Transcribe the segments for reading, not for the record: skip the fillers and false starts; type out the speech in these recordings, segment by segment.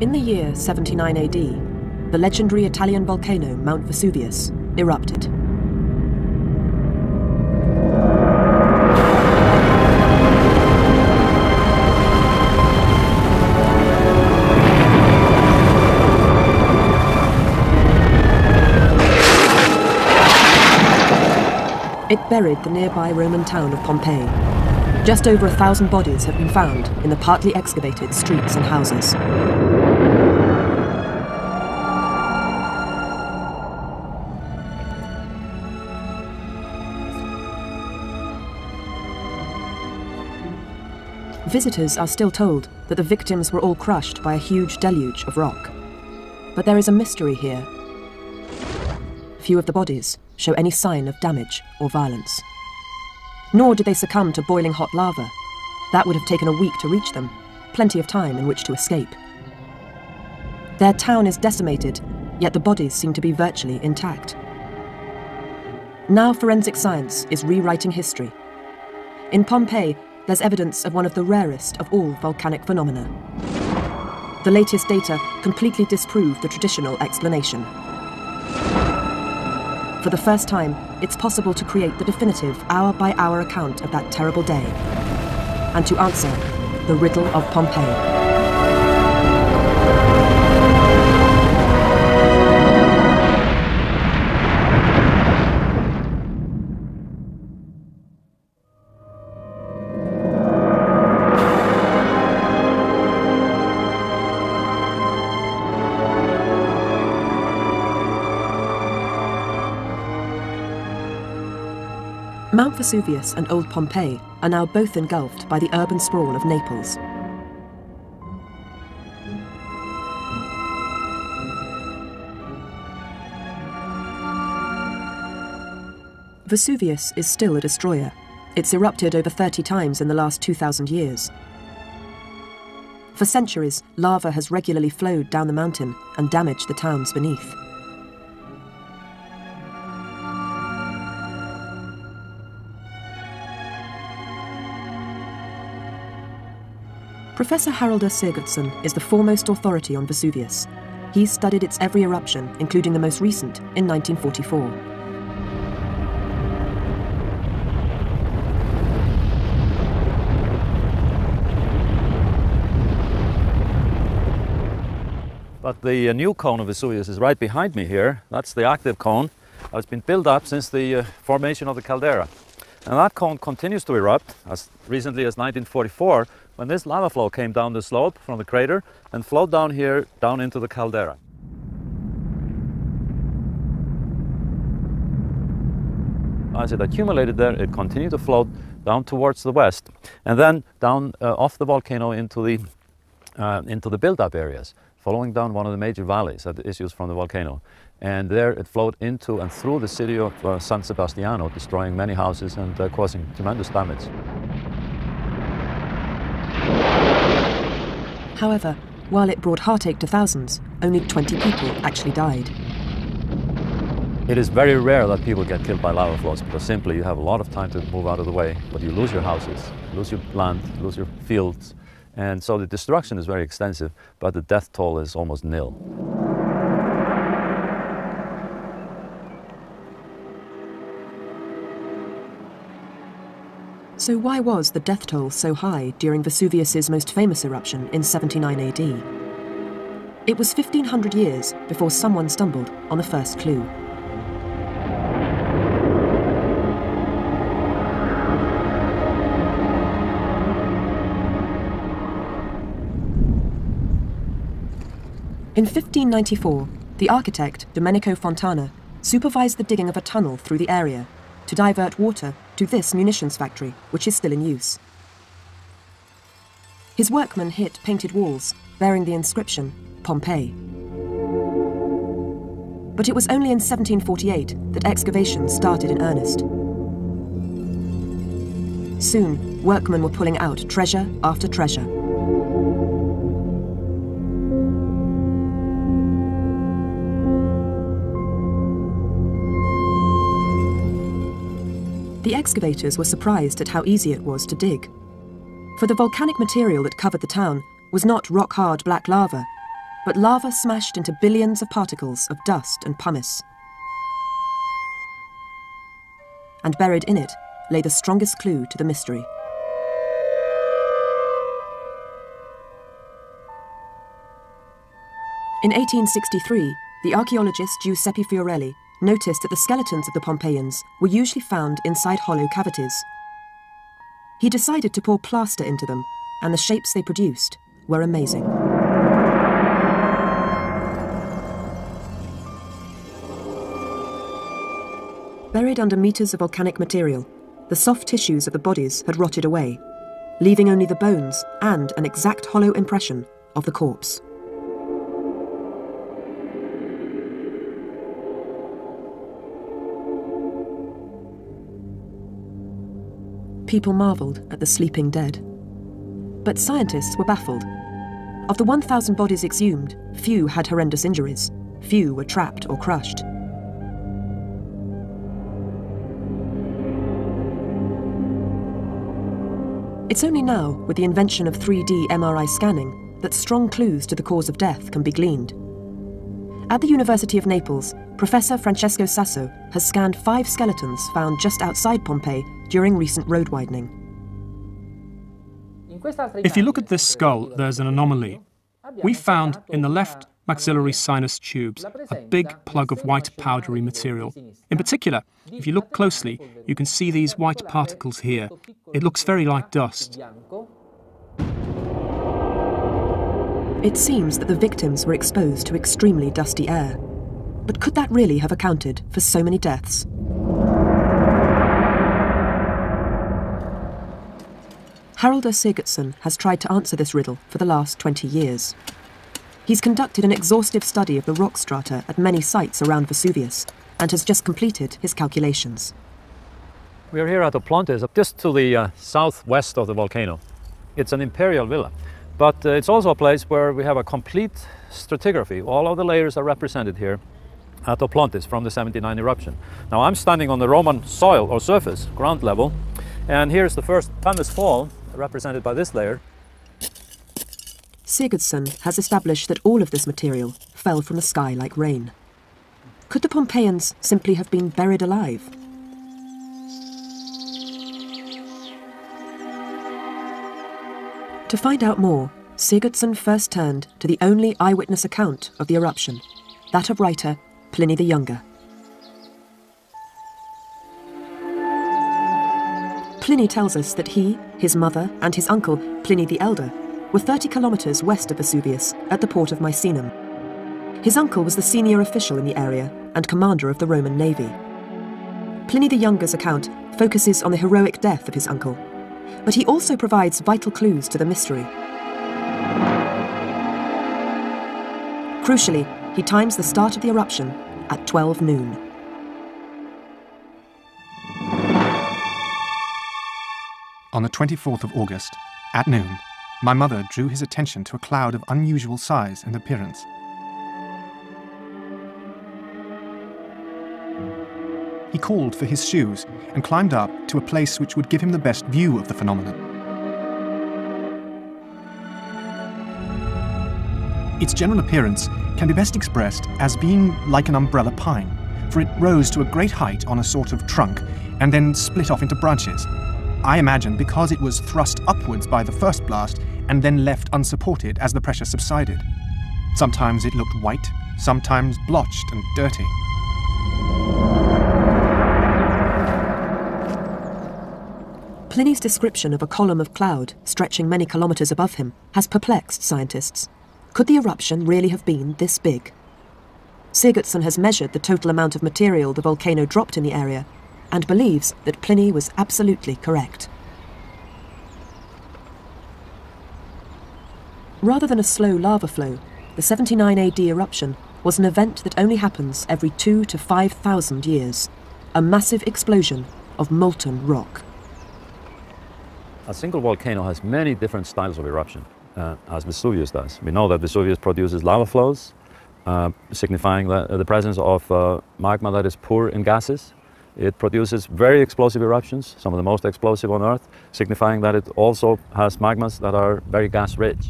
In the year 79 AD, the legendary Italian volcano Mount Vesuvius erupted. It buried the nearby Roman town of Pompeii. Just over 1,000 bodies have been found in the partly excavated streets and houses. Visitors are still told that the victims were all crushed by a huge deluge of rock. But there is a mystery here. Few of the bodies show any sign of damage or violence. Nor did they succumb to boiling hot lava. That would have taken a week to reach them, plenty of time in which to escape. Their town is decimated, yet the bodies seem to be virtually intact. Now forensic science is rewriting history. In Pompeii, there's evidence of one of the rarest of all volcanic phenomena. The latest data completely disprove the traditional explanation. For the first time, it's possible to create the definitive hour-by-hour account of that terrible day, and to answer the riddle of Pompeii. Mount Vesuvius and Old Pompeii are now both engulfed by the urban sprawl of Naples. Vesuvius is still a destroyer. It's erupted over 30 times in the last 2,000 years. For centuries, lava has regularly flowed down the mountain and damaged the towns beneath. Professor Harold S. Sigurdsson is the foremost authority on Vesuvius. He's studied its every eruption, including the most recent, in 1944. But the new cone of Vesuvius is right behind me here. That's the active cone. It's been built up since the formation of the caldera. And that cone continues to erupt as recently as 1944, when this lava flow came down the slope from the crater and flowed down here, down into the caldera. As it accumulated there, it continued to float down towards the west and then down off the volcano into the build-up areas, following down one of the major valleys that issues from the volcano. And there it flowed into and through the city of San Sebastiano, destroying many houses and causing tremendous damage. However, while it brought heartache to thousands, only 20 people actually died. It is very rare that people get killed by lava flows, because simply you have a lot of time to move out of the way, but you lose your houses, lose your land, lose your fields, and so the destruction is very extensive, but the death toll is almost nil. So why was the death toll so high during Vesuvius's most famous eruption in 79 AD? It was 1,500 years before someone stumbled on the first clue. In 1594, the architect Domenico Fontana supervised the digging of a tunnel through the area to divert water to this munitions factory, which is still in use. His workmen hit painted walls bearing the inscription, Pompeii. But it was only in 1748 that excavations started in earnest. Soon, workmen were pulling out treasure after treasure. The excavators were surprised at how easy it was to dig. For the volcanic material that covered the town was not rock-hard black lava, but lava smashed into billions of particles of dust and pumice. And buried in it lay the strongest clue to the mystery. In 1863, the archaeologist Giuseppe Fiorelli noticed that the skeletons of the Pompeians were usually found inside hollow cavities. He decided to pour plaster into them, and the shapes they produced were amazing. Buried under meters of volcanic material, the soft tissues of the bodies had rotted away, leaving only the bones and an exact hollow impression of the corpse. People marvelled at the sleeping dead. But scientists were baffled. Of the 1,000 bodies exhumed, few had horrendous injuries. Few were trapped or crushed. It's only now, with the invention of 3D MRI scanning, that strong clues to the cause of death can be gleaned. At the University of Naples, Professor Francesco Sasso has scanned 5 skeletons found just outside Pompeii during recent road widening. If you look at this skull, there's an anomaly. We found in the left maxillary sinus tubes a big plug of white powdery material. In particular, if you look closely, you can see these white particles here. It looks very like dust. It seems that the victims were exposed to extremely dusty air. But could that really have accounted for so many deaths? Harold S. Sigurdsson has tried to answer this riddle for the last 20 years. He's conducted an exhaustive study of the rock strata at many sites around Vesuvius and has just completed his calculations. We are here at Oplontis, just to the southwest of the volcano. It's an imperial villa, but it's also a place where we have a complete stratigraphy. All of the layers are represented here at Oplontis from the 79 eruption. Now I'm standing on the Roman soil or surface, ground level, and here's the first pumice fall, represented by this layer. Sigurdsson has established that all of this material fell from the sky like rain. Could the Pompeians simply have been buried alive? To find out more, Sigurdsson first turned to the only eyewitness account of the eruption, that of writer Pliny the Younger. Pliny tells us that he, his mother, and his uncle, Pliny the Elder, were 30 kilometres west of Vesuvius at the port of Misenum. His uncle was the senior official in the area and commander of the Roman navy. Pliny the Younger's account focuses on the heroic death of his uncle, but he also provides vital clues to the mystery. Crucially, he times the start of the eruption at 12 noon. On the 24th of August, at noon, my mother drew his attention to a cloud of unusual size and appearance. He called for his shoes and climbed up to a place which would give him the best view of the phenomenon. Its general appearance can be best expressed as being like an umbrella pine, for it rose to a great height on a sort of trunk and then split off into branches. I imagine because it was thrust upwards by the first blast and then left unsupported as the pressure subsided. Sometimes it looked white, sometimes blotched and dirty. Pliny's description of a column of cloud stretching many kilometres above him has perplexed scientists. Could the eruption really have been this big? Sigurdsson has measured the total amount of material the volcano dropped in the area and believes that Pliny was absolutely correct. Rather than a slow lava flow, the 79 AD eruption was an event that only happens every 2,000 to 5,000 years, a massive explosion of molten rock. A single volcano has many different styles of eruption, as Vesuvius does. We know that Vesuvius produces lava flows, signifying the presence of magma that is poor in gases. It produces very explosive eruptions, some of the most explosive on Earth, signifying that it also has magmas that are very gas-rich.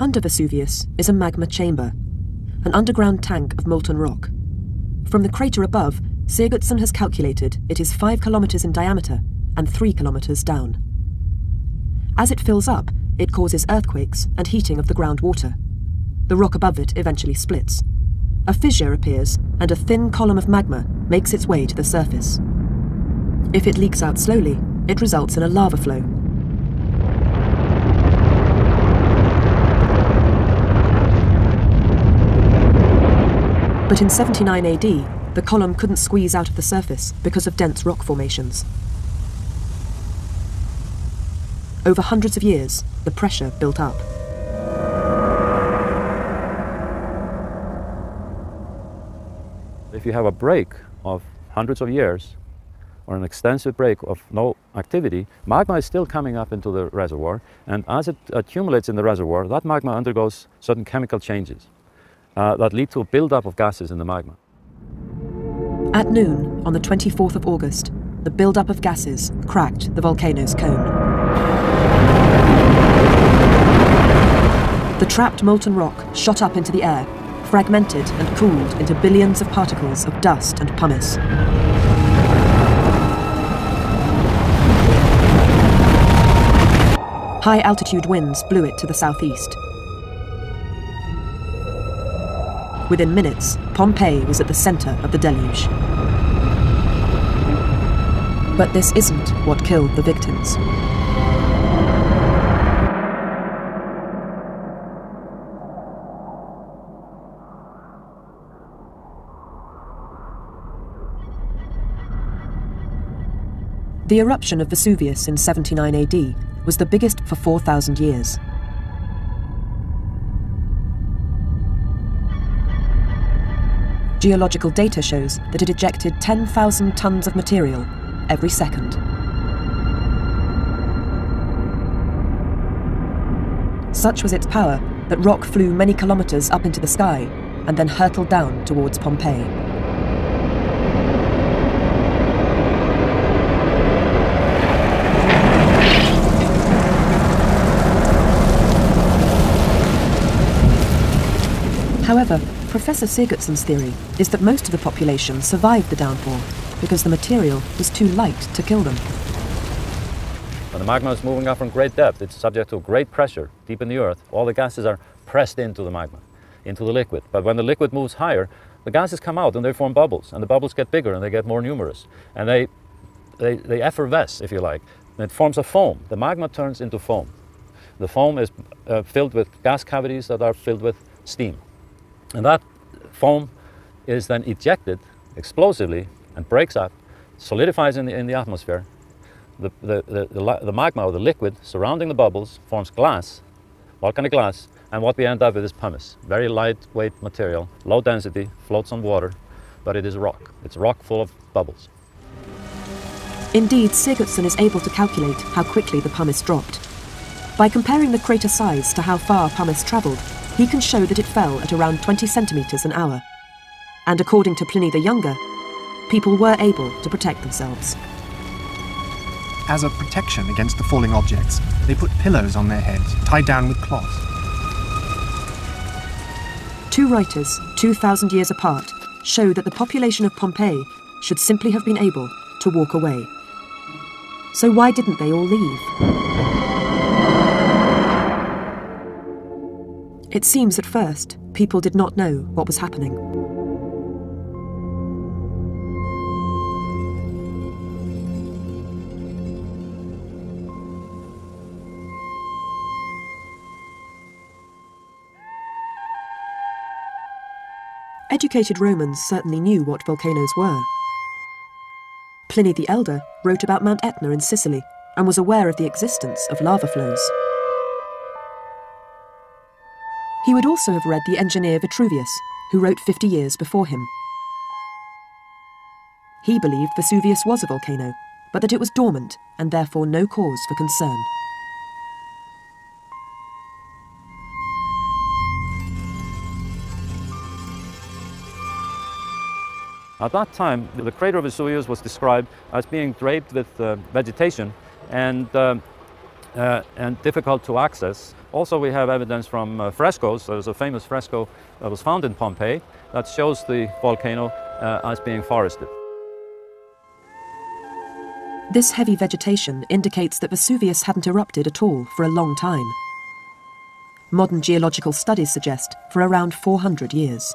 Under Vesuvius is a magma chamber, an underground tank of molten rock. From the crater above, Sigurdsson has calculated it is 5 kilometers in diameter and 3 kilometers down. As it fills up, it causes earthquakes and heating of the groundwater. The rock above it eventually splits. A fissure appears, and a thin column of magma makes its way to the surface. If it leaks out slowly, it results in a lava flow. But in 79 AD, the column couldn't squeeze out of the surface because of dense rock formations. Over hundreds of years, the pressure built up. If you have a break of hundreds of years, or an extensive break of no activity, magma is still coming up into the reservoir, and as it accumulates in the reservoir, that magma undergoes certain chemical changes that lead to a buildup of gases in the magma. At noon, on the 24th of August, the buildup of gases cracked the volcano's cone. The trapped molten rock shot up into the air, fragmented and cooled into billions of particles of dust and pumice. High-altitude winds blew it to the southeast. Within minutes, Pompeii was at the center of the deluge. But this isn't what killed the victims. The eruption of Vesuvius in 79 AD was the biggest for 4,000 years. Geological data shows that it ejected 10,000 tons of material every second. Such was its power that rock flew many kilometers up into the sky and then hurtled down towards Pompeii. However, Professor Sigurdsson's theory is that most of the population survived the downpour because the material was too light to kill them. When the magma is moving up from great depth, it's subject to great pressure deep in the earth. All the gases are pressed into the magma, into the liquid. But when the liquid moves higher, the gases come out and they form bubbles, and the bubbles get bigger and they get more numerous. And they effervesce, if you like, and it forms a foam. The magma turns into foam. The foam is filled with gas cavities that are filled with steam. And that foam is then ejected explosively and breaks up, solidifies in the atmosphere. The magma, or the liquid surrounding the bubbles, forms glass, volcanic glass, and what we end up with is pumice. Very lightweight material, low density, floats on water, but it is rock. It's rock full of bubbles. Indeed, Sigurdsson is able to calculate how quickly the pumice dropped. By comparing the crater size to how far pumice traveled, he can show that it fell at around 20 centimeters an hour. And according to Pliny the Younger, people were able to protect themselves. As a protection against the falling objects, they put pillows on their heads, tied down with cloth. Two writers, 2,000 years apart, show that the population of Pompeii should simply have been able to walk away. So why didn't they all leave? It seems at first, people did not know what was happening. Educated Romans certainly knew what volcanoes were. Pliny the Elder wrote about Mount Etna in Sicily and was aware of the existence of lava flows. He would also have read the engineer Vitruvius, who wrote 50 years before him. He believed Vesuvius was a volcano, but that it was dormant and therefore no cause for concern. At that time, the crater of Vesuvius was described as being draped with vegetation and difficult to access. Also, we have evidence from frescoes. There's a famous fresco that was found in Pompeii that shows the volcano as being forested. This heavy vegetation indicates that Vesuvius hadn't erupted at all for a long time. Modern geological studies suggest for around 400 years.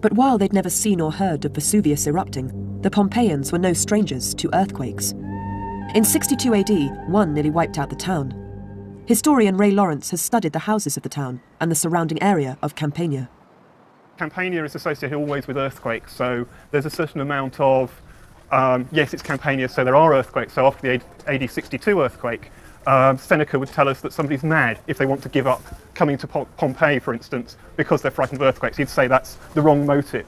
But while they'd never seen or heard of Vesuvius erupting, the Pompeians were no strangers to earthquakes. In 62 AD, one nearly wiped out the town. Historian Ray Lawrence has studied the houses of the town and the surrounding area of Campania. Campania is associated always with earthquakes, so there's a certain amount of, yes, it's Campania, so there are earthquakes. So after the AD 62 earthquake, Seneca would tell us that somebody's mad if they want to give up coming to Pompeii, for instance, because they're frightened of earthquakes. He'd say that's the wrong motive.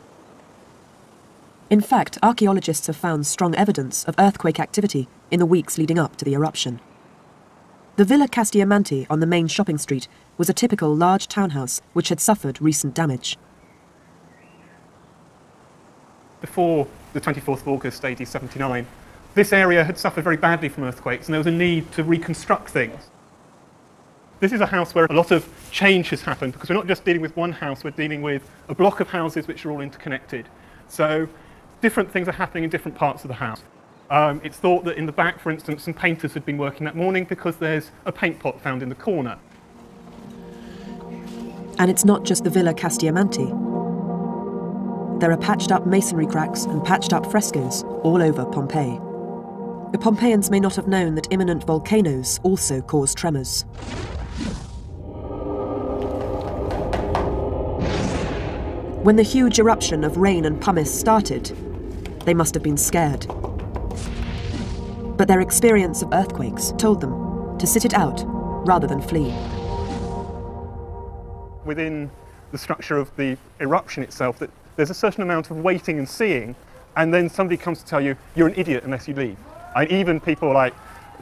In fact, archaeologists have found strong evidence of earthquake activity in the weeks leading up to the eruption. The Villa Castiamanti on the main shopping street was a typical large townhouse which had suffered recent damage. Before the 24th of August, AD 79, this area had suffered very badly from earthquakes, and there was a need to reconstruct things. This is a house where a lot of change has happened, because we're not just dealing with one house, we're dealing with a block of houses which are all interconnected. So different things are happening in different parts of the house. It's thought that in the back, for instance, some painters had been working that morning because there's a paint pot found in the corner. And it's not just the Villa Castiamanti. There are patched up masonry cracks and patched up frescoes all over Pompeii. The Pompeians may not have known that imminent volcanoes also cause tremors. When the huge eruption of rain and pumice started, they must have been scared. But their experience of earthquakes told them to sit it out rather than flee. Within the structure of the eruption itself, that there's a certain amount of waiting and seeing, and then somebody comes to tell you, you're an idiot unless you leave. And even people like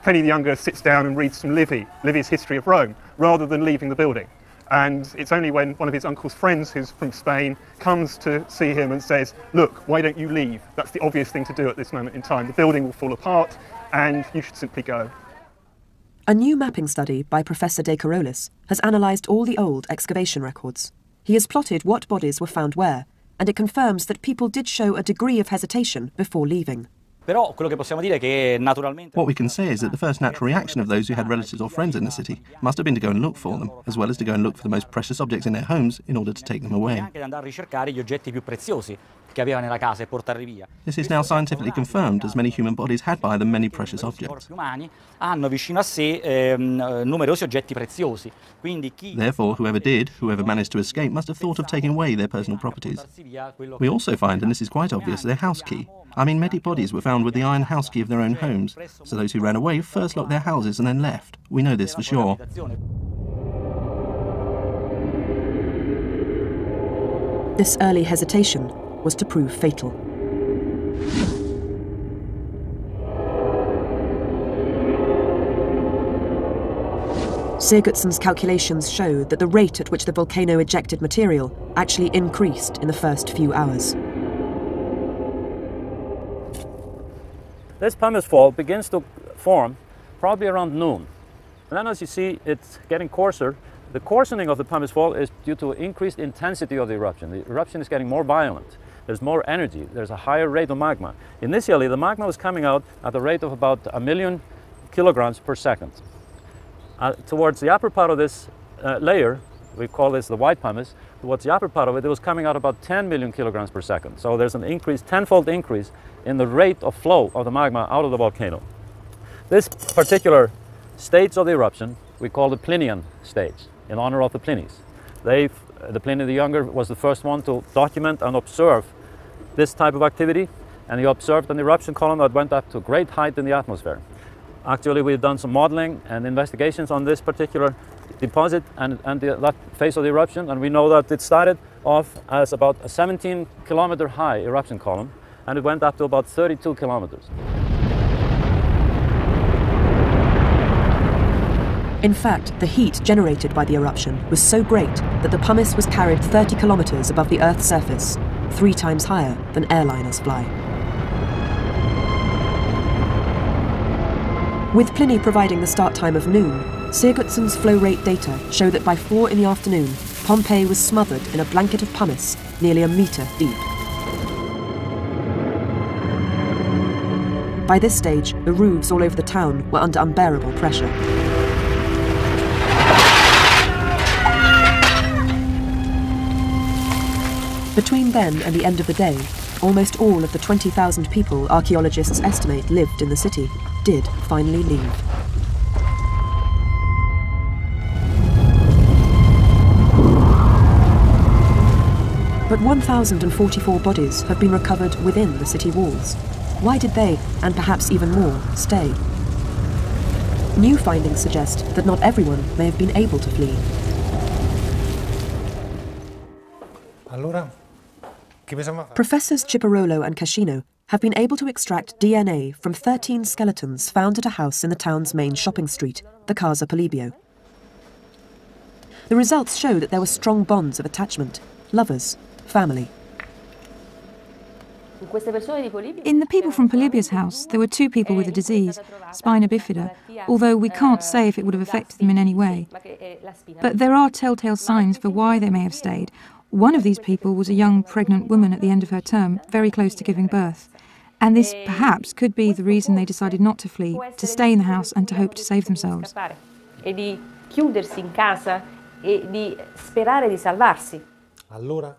Pliny the Younger sits down and reads some Livy's History of Rome, rather than leaving the building. And it's only when one of his uncle's friends, who's from Spain, comes to see him and says, look, why don't you leave? That's the obvious thing to do at this moment in time. The building will fall apart, and you should simply go. A new mapping study by Professor De Carolis has analysed all the old excavation records. He has plotted what bodies were found where, and it confirms that people did show a degree of hesitation before leaving. What we can say is that the first natural reaction of those who had relatives or friends in the city must have been to go and look for them, as well as to go and look for the most precious objects in their homes in order to take them away. This is now scientifically confirmed, as many human bodies had by them many precious objects. Therefore, whoever managed to escape, must have thought of taking away their personal properties. We also find, and this is quite obvious, their house key. I mean, many bodies were found with the iron house key of their own homes, so those who ran away first locked their houses and then left. We know this for sure. This early hesitation was to prove fatal. Sigurdsson's calculations showed that the rate at which the volcano ejected material actually increased in the first few hours. This pumice fall begins to form probably around noon. And then, as you see, it's getting coarser. The coarsening of the pumice fall is due to increased intensity of the eruption. The eruption is getting more violent. There's more energy. There's a higher rate of magma. Initially, the magma was coming out at a rate of about 1,000,000 kilograms per second. Towards the upper part of this layer, we call this the white pumice, towards the upper part of it, it was coming out about 10 million kilograms per second. So there's an increase, tenfold increase in the rate of flow of the magma out of the volcano. This particular stage of the eruption we call the Plinian stage, in honor of the Plinies. The Pliny the Younger was the first one to document and observe this type of activity, and he observed an eruption column that went up to a great height in the atmosphere. Actually, we've done some modeling and investigations on this particular deposit and that phase of the eruption, and we know that it started off as about a 17-kilometer high eruption column, and it went up to about 32 kilometers. In fact, the heat generated by the eruption was so great that the pumice was carried 30 kilometers above the Earth's surface, 3 times higher than airliners fly. With Pliny providing the start time of noon, Sigurdsson's flow rate data show that by 4 in the afternoon, Pompeii was smothered in a blanket of pumice nearly a metre deep. By this stage, the roofs all over the town were under unbearable pressure. Between then and the end of the day, almost all of the 20,000 people archaeologists estimate lived in the city did finally leave. But 1,044 bodies have been recovered within the city walls. Why did they, and perhaps even more, stay? New findings suggest that not everyone may have been able to flee. Professors Ciparolo and Cascino have been able to extract DNA from 13 skeletons found at a house in the town's main shopping street, the Casa Polibio. The results show that there were strong bonds of attachment, lovers, family. In the people from Polibio's house, there were 2 people with a disease, spina bifida, although we can't say if it would have affected them in any way. But there are telltale signs for why they may have stayed. One of these people was a young pregnant woman at the end of her term, very close to giving birth. And this perhaps could be the reason they decided not to flee, to stay in the house and to hope to save themselves.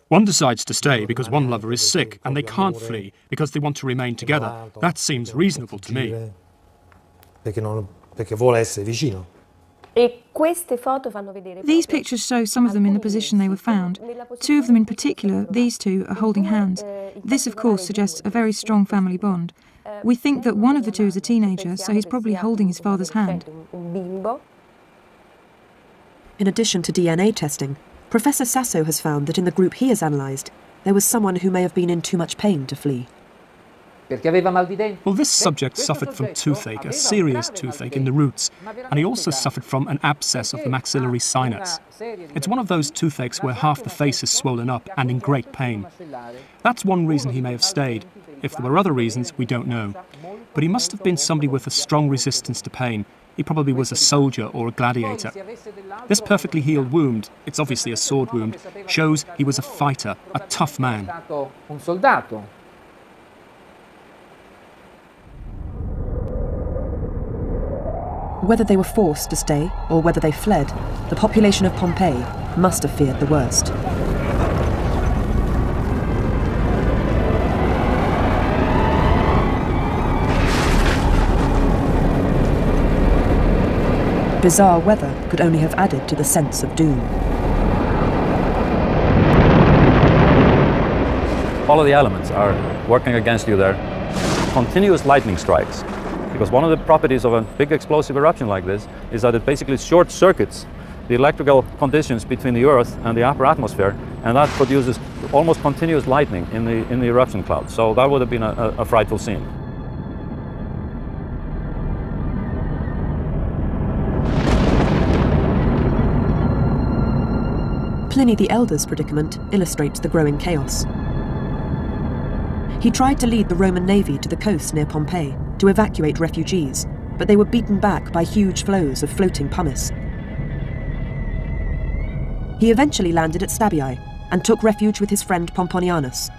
One decides to stay because one lover is sick and they can't flee because they want to remain together. That seems reasonable to me. These pictures show some of them in the position they were found. 2 of them in particular, these 2, are holding hands. This, of course, suggests a very strong family bond. We think that one of the 2 is a teenager, so he's probably holding his father's hand. In addition to DNA testing, Professor Sasso has found that in the group he has analysed, there was someone who may have been in too much pain to flee. Well, this subject suffered from toothache, a serious toothache in the roots, and he also suffered from an abscess of the maxillary sinus. It's one of those toothaches where half the face is swollen up and in great pain. That's one reason he may have stayed. If there were other reasons, we don't know. But he must have been somebody with a strong resistance to pain. He probably was a soldier or a gladiator. This perfectly healed wound, it's obviously a sword wound, shows he was a fighter, a tough man. Whether they were forced to stay or whether they fled, the population of Pompeii must have feared the worst. Bizarre weather could only have added to the sense of doom. All of the elements are working against you there. Continuous lightning strikes. Because one of the properties of a big explosive eruption like this is that it basically short circuits the electrical conditions between the Earth and the upper atmosphere, and that produces almost continuous lightning in the eruption cloud. So that would have been a frightful scene. Pliny the Elder's predicament illustrates the growing chaos. He tried to lead the Roman navy to the coast near Pompeii to evacuate refugees, but they were beaten back by huge floes of floating pumice. He eventually landed at Stabiae and took refuge with his friend Pomponianus.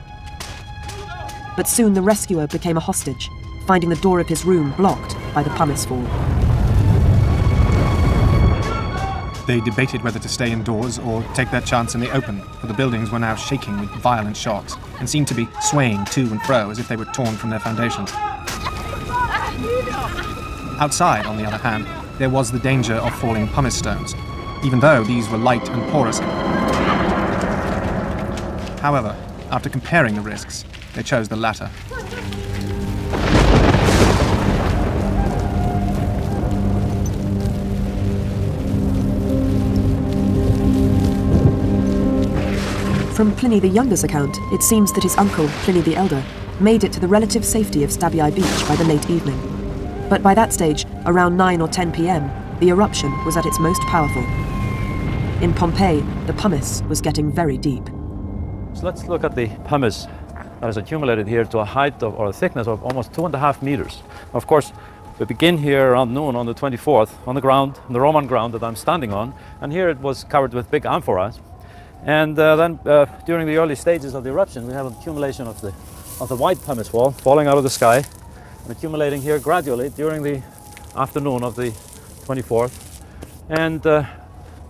But soon the rescuer became a hostage, finding the door of his room blocked by the pumice fall. They debated whether to stay indoors or take their chance in the open, for the buildings were now shaking with violent shocks and seemed to be swaying to and fro as if they were torn from their foundations. Outside, on the other hand, there was the danger of falling pumice stones, even though these were light and porous. However, after comparing the risks, they chose the latter. From Pliny the Younger's account, it seems that his uncle, Pliny the Elder, made it to the relative safety of Stabiae Beach by the late evening. But by that stage, around 9 or 10 p.m., the eruption was at its most powerful. In Pompeii, the pumice was getting very deep. So let's look at the pumice that has accumulated here to a height of, or a thickness of almost 2.5 meters. Of course, We begin here around noon on the 24th on the ground, on the Roman ground that I'm standing on, and here it was covered with big amphoras. And then during the early stages of the eruption, we have an accumulation of the white pumice wall falling out of the sky and accumulating here gradually during the afternoon of the 24th. And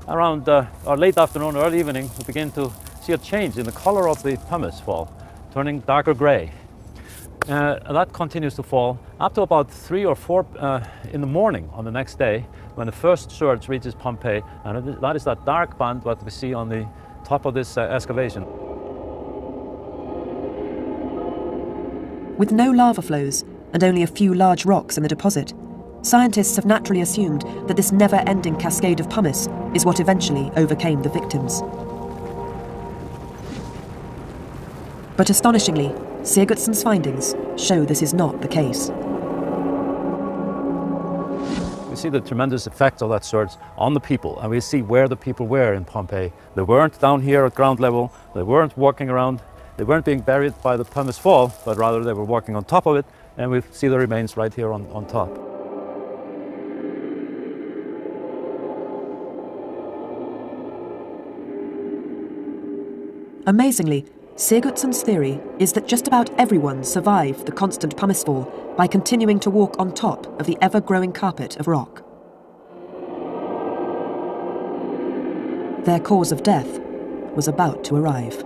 around our late afternoon, early evening, we begin to see a change in the color of the pumice fall, turning darker gray. That continues to fall up to about 3 or 4 in the morning on the next day, when the first surge reaches Pompeii, and that is that dark band what we see on the top of this excavation. With no lava flows and only a few large rocks in the deposit, scientists have naturally assumed that this never-ending cascade of pumice is what eventually overcame the victims. But astonishingly, Sigurdsson's findings show this is not the case. We see the tremendous effect of that surge on the people, and we see where the people were in Pompeii. They weren't down here at ground level, they weren't walking around, they weren't being buried by the pumice fall, but rather they were walking on top of it, and we see the remains right here on top. Amazingly, Sigurdsson's theory is that just about everyone survived the constant pumice fall by continuing to walk on top of the ever-growing carpet of rock. Their cause of death was about to arrive.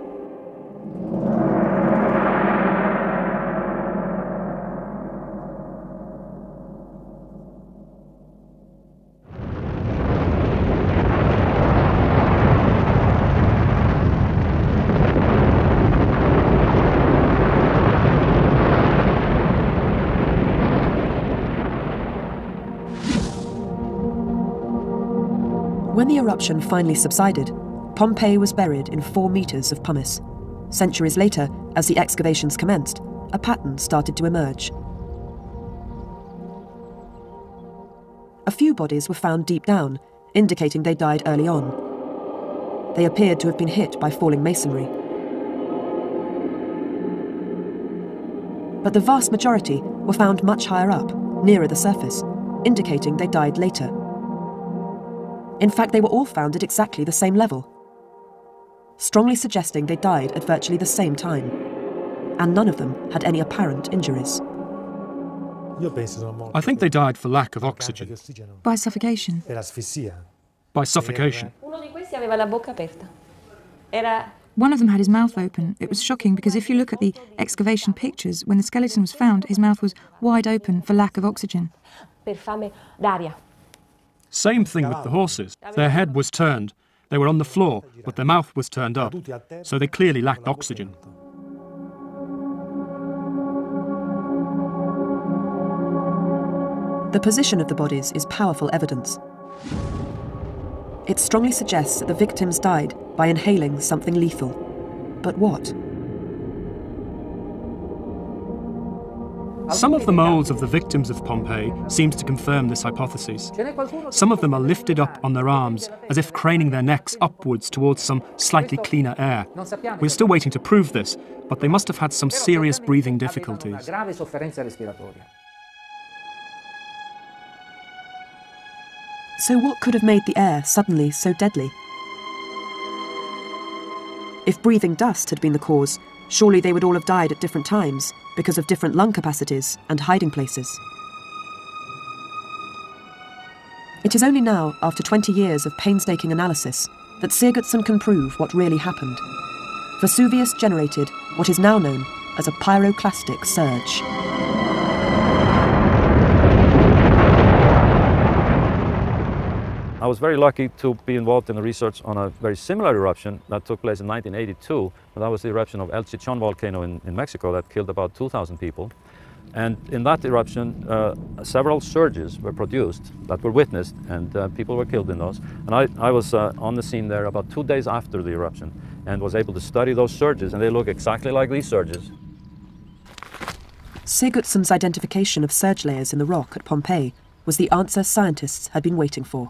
When the eruption finally subsided, Pompeii was buried in 4 meters of pumice. Centuries later, as the excavations commenced, a pattern started to emerge. A few bodies were found deep down, indicating they died early on. They appeared to have been hit by falling masonry. But the vast majority were found much higher up, nearer the surface, indicating they died later. In fact, they were all found at exactly the same level, strongly suggesting they died at virtually the same time, and none of them had any apparent injuries. I think they died for lack of oxygen. By suffocation. By suffocation. One of them had his mouth open. It was shocking because if you look at the excavation pictures, when the skeleton was found, his mouth was wide open for lack of oxygen. Same thing with the horses. Their head was turned. They were on the floor, but their mouth was turned up, so they clearly lacked oxygen. The position of the bodies is powerful evidence. It strongly suggests that the victims died by inhaling something lethal. But what? Some of the moulds of the victims of Pompeii seems to confirm this hypothesis. Some of them are lifted up on their arms, as if craning their necks upwards towards some slightly cleaner air. We're still waiting to prove this, but they must have had some serious breathing difficulties. So what could have made the air suddenly so deadly? If breathing dust had been the cause, surely they would all have died at different times, because of different lung capacities and hiding places. It is only now, after 20 years of painstaking analysis, that Sigurdsson can prove what really happened. Vesuvius generated what is now known as a pyroclastic surge. I was very lucky to be involved in the research on a very similar eruption that took place in 1982, and that was the eruption of El Chichón volcano in Mexico that killed about 2,000 people. And in that eruption, several surges were produced that were witnessed, and people were killed in those. And I was on the scene there about 2 days after the eruption and was able to study those surges, and they look exactly like these surges. Sigurdsson's identification of surge layers in the rock at Pompeii was the answer scientists had been waiting for.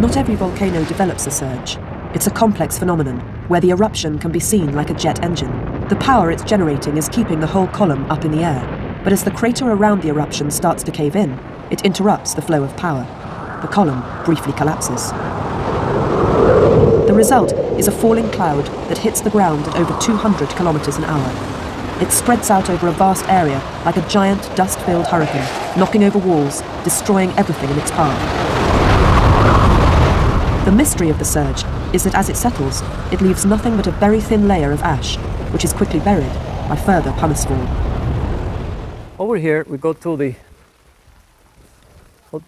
Not every volcano develops a surge. It's a complex phenomenon where the eruption can be seen like a jet engine. The power it's generating is keeping the whole column up in the air, but as the crater around the eruption starts to cave in, it interrupts the flow of power. The column briefly collapses. The result is a falling cloud that hits the ground at over 200 kilometers an hour. It spreads out over a vast area like a giant dust-filled hurricane, knocking over walls, destroying everything in its path. The mystery of the surge is that as it settles, it leaves nothing but a very thin layer of ash, which is quickly buried by further pumice fall. Over here, we go to the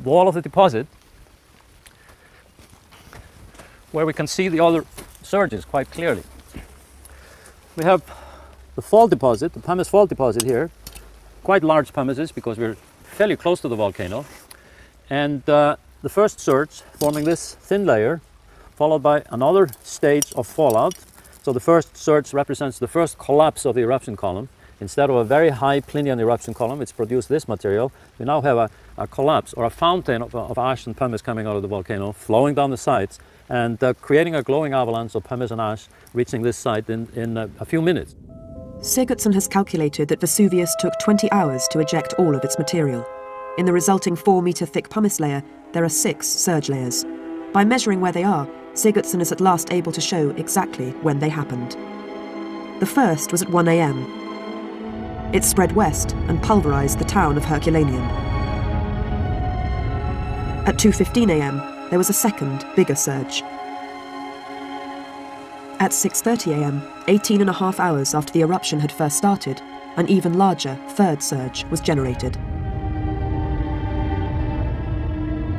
wall of the deposit, where we can see the other surges quite clearly. We have the fault deposit, the pumice fault deposit here, quite large pumices because we're fairly close to the volcano, and the first surge forming this thin layer, followed by another stage of fallout. So the first surge represents the first collapse of the eruption column. Instead of a very high Plinian eruption column, which produced this material, we now have a collapse or a fountain of ash and pumice coming out of the volcano, flowing down the sides, and creating a glowing avalanche of pumice and ash reaching this site in a few minutes. Sigurdsson has calculated that Vesuvius took 20 hours to eject all of its material. In the resulting 4-meter thick pumice layer, there are 6 surge layers. By measuring where they are, Sigurdsson is at last able to show exactly when they happened. The first was at 1 a.m. It spread west and pulverized the town of Herculaneum. At 2:15 a.m., there was a second, bigger surge. At 6:30 a.m., 18 and a half hours after the eruption had first started, an even larger third surge was generated.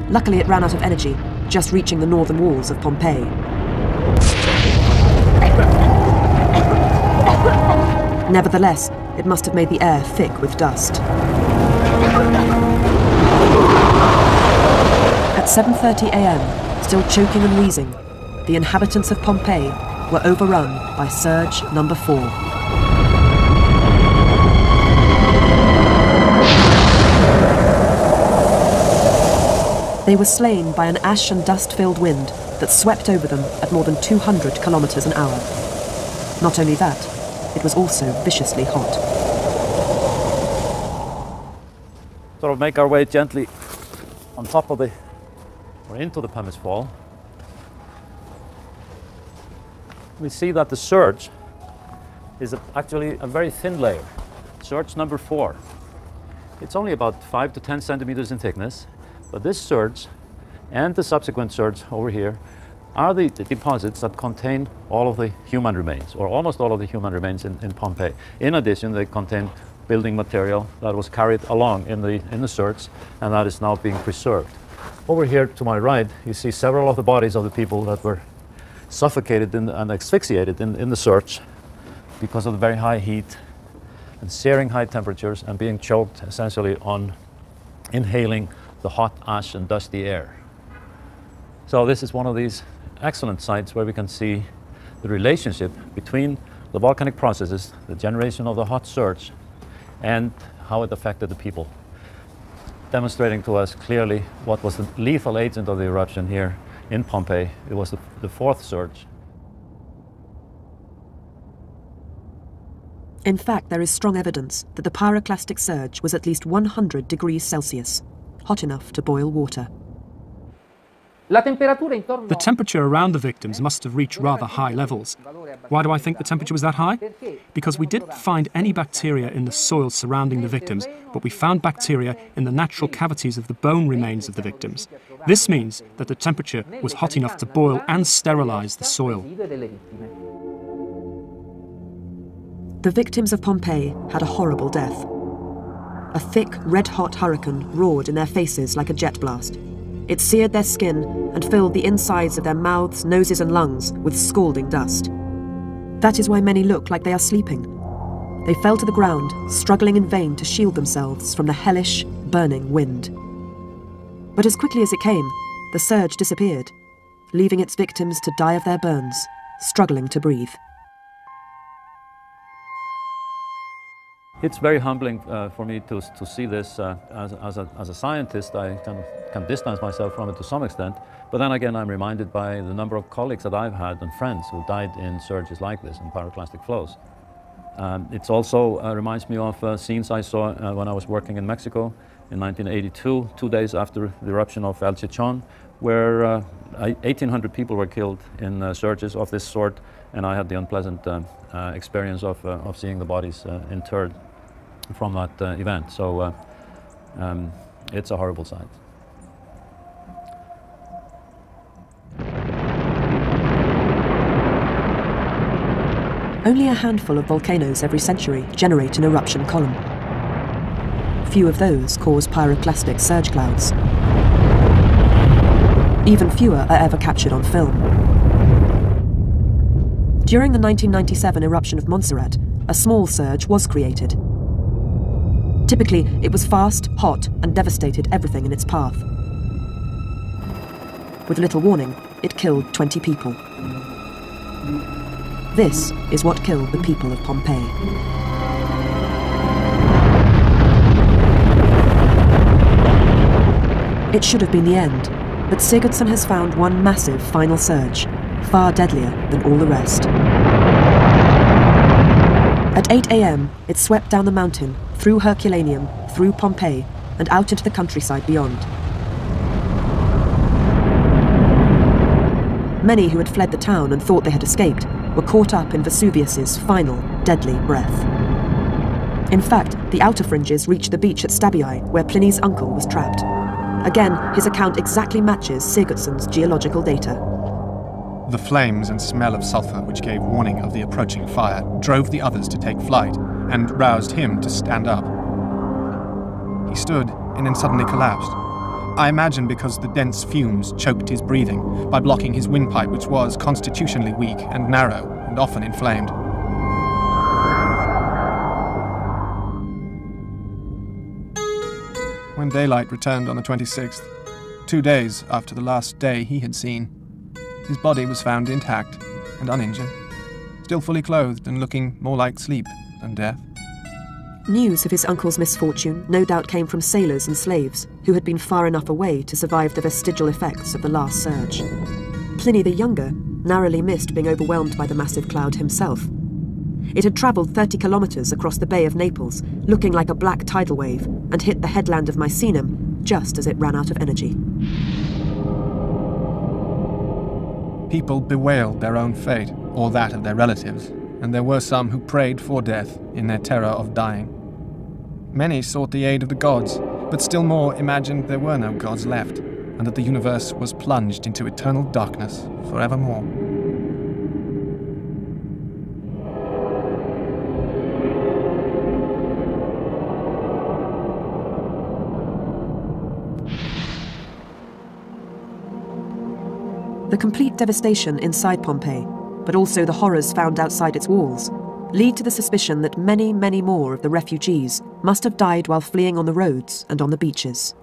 Luckily, it ran out of energy, just reaching the northern walls of Pompeii. Nevertheless, it must have made the air thick with dust. At 7:30 a.m., still choking and wheezing, the inhabitants of Pompeii were overrun by surge number 4. They were slain by an ash and dust-filled wind that swept over them at more than 200 kilometers an hour. Not only that, it was also viciously hot. Sort of make our way gently on top of the, or into the pumice fall. We see that the surge is actually a very thin layer. Surge number 4. It's only about 5 to 10 centimeters in thickness, but this surge and the subsequent surge over here are the deposits that contain all of the human remains, or almost all of the human remains in Pompeii. In addition, they contain building material that was carried along in the surge, and that is now being preserved. Over here to my right, you see several of the bodies of the people that were suffocated and asphyxiated in the surge because of the very high heat and searing high temperatures, and being choked essentially on inhaling the hot ash and dusty air. So this is one of these excellent sites where we can see the relationship between the volcanic processes, the generation of the hot surge, and how it affected the people, demonstrating to us clearly what was the lethal agent of the eruption here in Pompeii. It was the fourth surge. In fact, there is strong evidence that the pyroclastic surge was at least 100 degrees Celsius, hot enough to boil water. The temperature around the victims must have reached rather high levels. Why do I think the temperature was that high? Because we didn't find any bacteria in the soil surrounding the victims, but we found bacteria in the natural cavities of the bone remains of the victims. This means that the temperature was hot enough to boil and sterilize the soil. The victims of Pompeii had a horrible death. A thick, red-hot hurricane roared in their faces like a jet blast. It seared their skin and filled the insides of their mouths, noses and lungs with scalding dust. That is why many look like they are sleeping. They fell to the ground, struggling in vain to shield themselves from the hellish, burning wind. But as quickly as it came, the surge disappeared, leaving its victims to die of their burns, struggling to breathe. It's very humbling for me to see this. As a scientist, I kind of can distance myself from it to some extent, but then again I'm reminded by the number of colleagues that I've had and friends who died in surges like this, in pyroclastic flows. It also reminds me of scenes I saw when I was working in Mexico in 1982, 2 days after the eruption of El Chichón, where 1,800 people were killed in surges of this sort, and I had the unpleasant experience of seeing the bodies interred from that event. So it's a horrible sight. Only a handful of volcanoes every century generate an eruption column. Few of those cause pyroclastic surge clouds. Even fewer are ever captured on film. During the 1997 eruption of Montserrat, a small surge was created. Typically, it was fast, hot, and devastated everything in its path. With little warning, it killed 20 people. This is what killed the people of Pompeii. It should have been the end, but Sigurdsson has found one massive final surge, far deadlier than all the rest. At 8 a.m., it swept down the mountain, through Herculaneum, through Pompeii, and out into the countryside beyond. Many who had fled the town and thought they had escaped were caught up in Vesuvius's final, deadly breath. In fact, the outer fringes reached the beach at Stabiae, where Pliny's uncle was trapped. Again, his account exactly matches Sigurdsson's geological data. The flames and smell of sulphur, which gave warning of the approaching fire, drove the others to take flight and roused him to stand up. He stood and then suddenly collapsed. I imagine because the dense fumes choked his breathing by blocking his windpipe, which was constitutionally weak and narrow and often inflamed. When daylight returned on the 26th, 2 days after the last day he had seen, his body was found intact and uninjured, still fully clothed and looking more like sleep than death. News of his uncle's misfortune no doubt came from sailors and slaves who had been far enough away to survive the vestigial effects of the last surge. Pliny the Younger narrowly missed being overwhelmed by the massive cloud himself. It had travelled 30 kilometres across the Bay of Naples, looking like a black tidal wave, and hit the headland of Misenum just as it ran out of energy. People bewailed their own fate, or that of their relatives, and there were some who prayed for death in their terror of dying. Many sought the aid of the gods, but still more imagined there were no gods left, and that the universe was plunged into eternal darkness forevermore. The complete devastation inside Pompeii, but also the horrors found outside its walls, lead to the suspicion that many, many more of the refugees must have died while fleeing on the roads and on the beaches.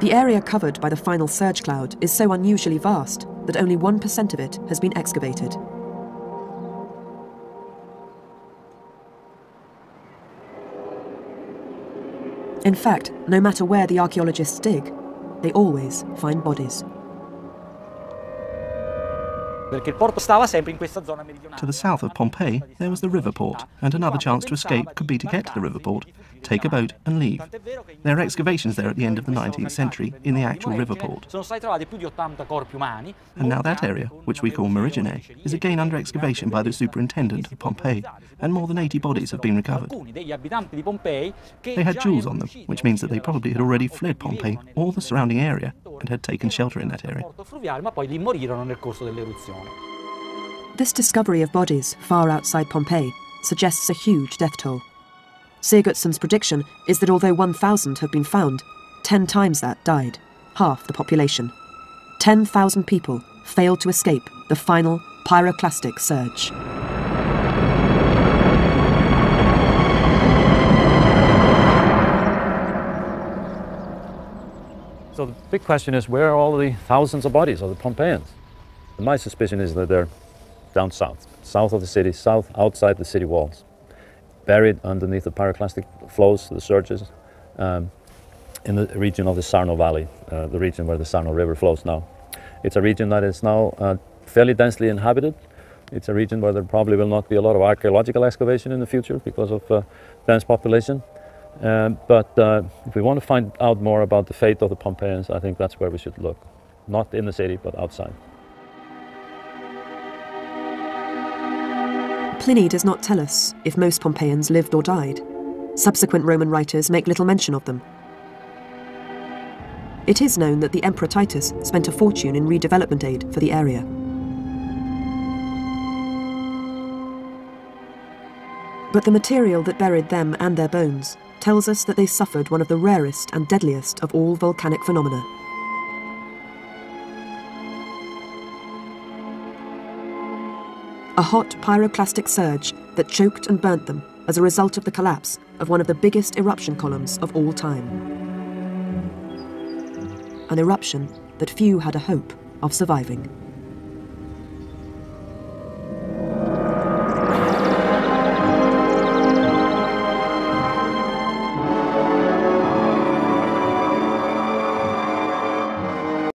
The area covered by the final surge cloud is so unusually vast that only 1% of it has been excavated. In fact, no matter where the archaeologists dig, they always find bodies. To the south of Pompeii, there was the river port, and another chance to escape could be to get to the river port, take a boat and leave. There are excavations there at the end of the 19th century in the actual river port. And now that area, which we call Meriginae, is again under excavation by the superintendent of Pompeii, and more than 80 bodies have been recovered. They had jewels on them, which means that they probably had already fled Pompeii or the surrounding area and had taken shelter in that area. This discovery of bodies far outside Pompeii suggests a huge death toll. Sigurdsson's prediction is that although 1,000 have been found, 10 times that died, half the population. 10,000 people failed to escape the final pyroclastic surge. So the big question is, where are all the thousands of bodies of the Pompeians? And my suspicion is that they're down south, south of the city, south outside the city walls, buried underneath the pyroclastic flows, the surges, in the region of the Sarno Valley, the region where the Sarno River flows now. It's a region that is now fairly densely inhabited. It's a region where there probably will not be a lot of archaeological excavation in the future because of dense population. But if we want to find out more about the fate of the Pompeians, I think that's where we should look. Not in the city, but outside. Pliny does not tell us if most Pompeians lived or died. Subsequent Roman writers make little mention of them. It is known that the Emperor Titus spent a fortune in redevelopment aid for the area. But the material that buried them and their bones tells us that they suffered one of the rarest and deadliest of all volcanic phenomena. A hot pyroclastic surge that choked and burnt them as a result of the collapse of one of the biggest eruption columns of all time. An eruption that few had a hope of surviving.